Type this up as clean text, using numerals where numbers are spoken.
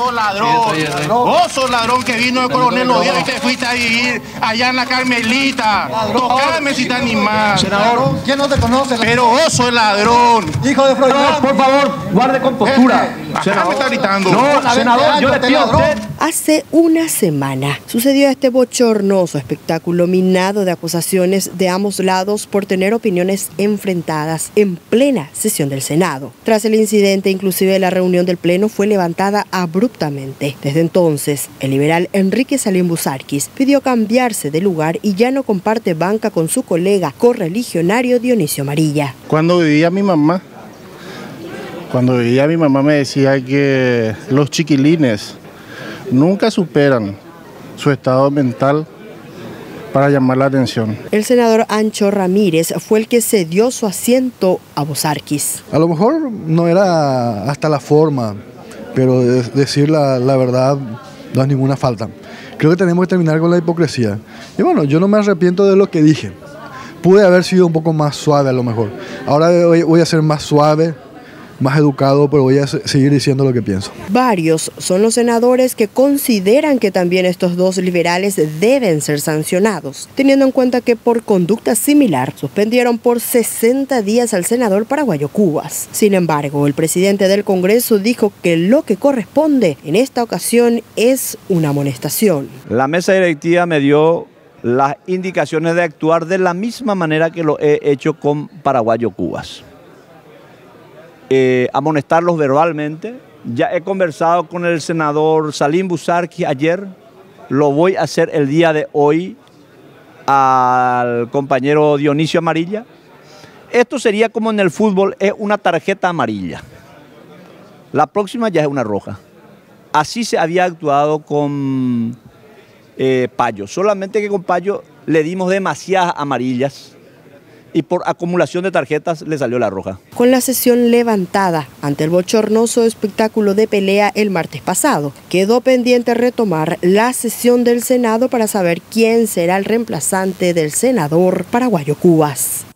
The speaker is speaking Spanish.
sos ladrón. Sí, vos sos ladrón que vino de Coronel Oviedo y te fuiste a vivir allá en la Carmelita. Tocame si te animás. Senador, ¿quién no te conoce? Pero vos sos ladrón. Hijo de Freud. No, por favor, guarde compostura. Senador, me está gritando. No, senador, yo le pido a usted. Hace una semana sucedió este bochornoso espectáculo minado de acusaciones de ambos lados por tener opiniones enfrentadas en plena sesión del Senado. Tras el incidente, inclusive la reunión del Pleno fue levantada abruptamente. Desde entonces, el liberal Enrique Salyn Buzarquis pidió cambiarse de lugar y ya no comparte banca con su colega correligionario Dionisio Amarilla. Cuando vivía mi mamá me decía que los chiquilines nunca superan su estado mental para llamar la atención. El senador Ancho Ramírez fue el que cedió su asiento a Buzarquis. A lo mejor no era hasta la forma, pero decir la verdad no es ninguna falta. Creo que tenemos que terminar con la hipocresía. Y bueno, yo no me arrepiento de lo que dije. Pude haber sido un poco más suave a lo mejor. Ahora voy a ser más suave, más educado, pero voy a seguir diciendo lo que pienso. Varios son los senadores que consideran que también estos dos liberales deben ser sancionados, teniendo en cuenta que por conducta similar suspendieron por 60 días al senador paraguayo Cubas. Sin embargo, el presidente del Congreso dijo que lo que corresponde en esta ocasión es una amonestación. La mesa directiva me dio las indicaciones de actuar de la misma manera que lo he hecho con paraguayo Cubas. Amonestarlos verbalmente. Ya he conversado con el senador Salyn Buzarquis ayer, lo voy a hacer el día de hoy al compañero Dionisio Amarilla. Esto sería como en el fútbol, es una tarjeta amarilla. La próxima ya es una roja. Así se había actuado con Payo, solamente que con Payo le dimos demasiadas amarillas y por acumulación de tarjetas le salió la roja. Con la sesión levantada ante el bochornoso espectáculo de pelea el martes pasado, quedó pendiente retomar la sesión del Senado para saber quién será el reemplazante del senador paraguayo Cubas.